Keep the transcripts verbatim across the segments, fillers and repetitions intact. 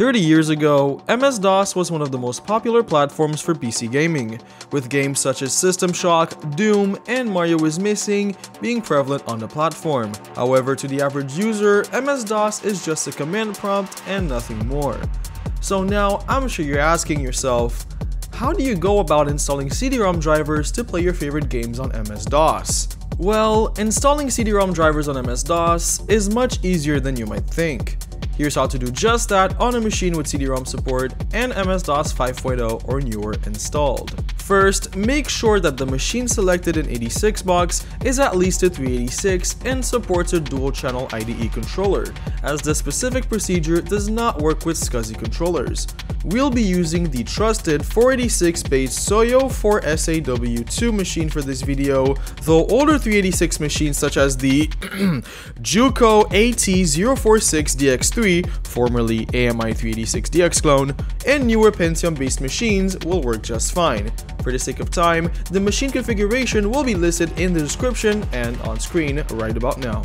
thirty years ago, M S DOS was one of the most popular platforms for P C gaming, with games such as System Shock, Doom, and Mario is Missing being prevalent on the platform. However, to the average user, M S DOS is just a command prompt and nothing more. So now, I'm sure you're asking yourself, how do you go about installing C D ROM drivers to play your favorite games on M S DOS? Well, installing C D ROM drivers on M S DOS is much easier than you might think. Here's how to do just that on a machine with C D ROM support and M S DOS five point oh or newer installed. First, make sure that the machine selected in eighty-six box is at least a three eighty-six and supports a dual-channel I D E controller, as the specific procedure does not work with SCSI controllers. We'll be using the trusted four eighty-six based Soyo four S A W two machine for this video, though older three eighty-six machines such as the Juco A T zero four six D X three, formerly A M I three eighty-six D X clone, and newer Pentium-based machines will work just fine. For the sake of time, the machine configuration will be listed in the description and on screen right about now.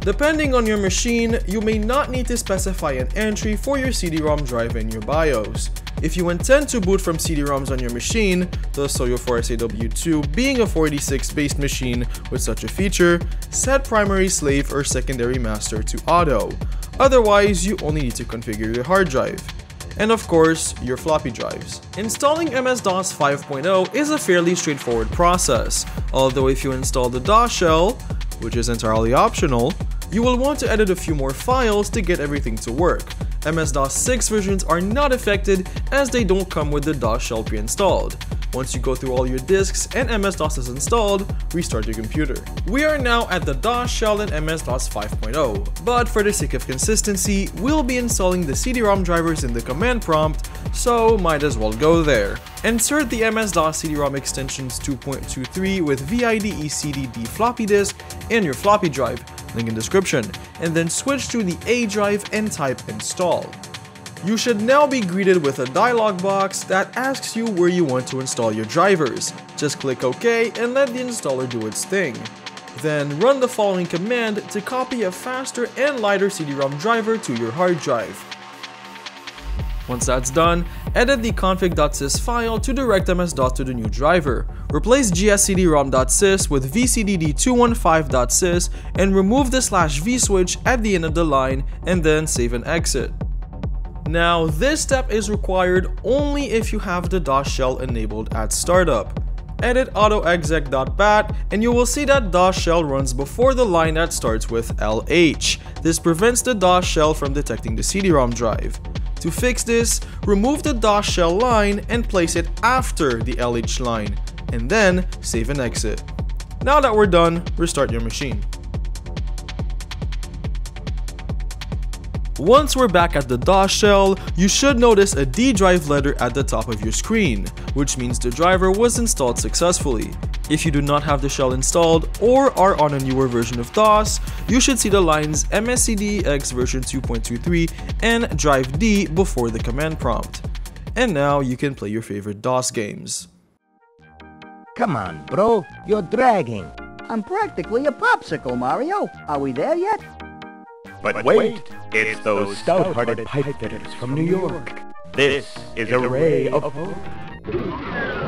Depending on your machine, you may not need to specify an entry for your C D ROM drive in your BIOS. If you intend to boot from C D ROMs on your machine, the Soyo four S A W two being a four eighty-six based machine with such a feature, set primary slave or secondary master to auto. Otherwise, you only need to configure your hard drive. And of course, your floppy drives. Installing M S DOS five point oh is a fairly straightforward process, although if you install the DOS shell, which is entirely optional, you will want to edit a few more files to get everything to work. M S DOS six versions are not affected as they don't come with the DOS shell pre-installed. Once you go through all your disks and M S DOS is installed, restart your computer. We are now at the DOS shell in M S DOS five point oh, but for the sake of consistency, we'll be installing the C D ROM drivers in the command prompt, so might as well go there. Insert the M S DOS C D ROM extensions two point two three with VIDECDD floppy disk in your floppy drive, link in description, and then switch to the A drive and type install. You should now be greeted with a dialog box that asks you where you want to install your drivers. Just click OK and let the installer do its thing. Then run the following command to copy a faster and lighter C D ROM driver to your hard drive. Once that's done, edit the config.sys file to direct M S DOS to the new driver. Replace G S C D ROM.sys with V C D D two fifteen.sys and remove the slash V switch at the end of the line and then save and exit. Now, this step is required only if you have the DOS shell enabled at startup. Edit autoexec.bat and you will see that DOS shell runs before the line that starts with L H. This prevents the DOS shell from detecting the C D ROM drive. To fix this, remove the DOS shell line and place it after the L H line, and then save and exit. Now that we're done, restart your machine. Once we're back at the DOS shell, you should notice a D drive letter at the top of your screen, which means the driver was installed successfully. If you do not have the shell installed or are on a newer version of DOS, you should see the lines M S C D X version two point two three and drive D before the command prompt. And now you can play your favorite DOS games. Come on, bro, you're dragging. I'm practically a popsicle, Mario. Are we there yet? But wait, it's those stout-hearted pipe fitters from New York. This is a ray of hope.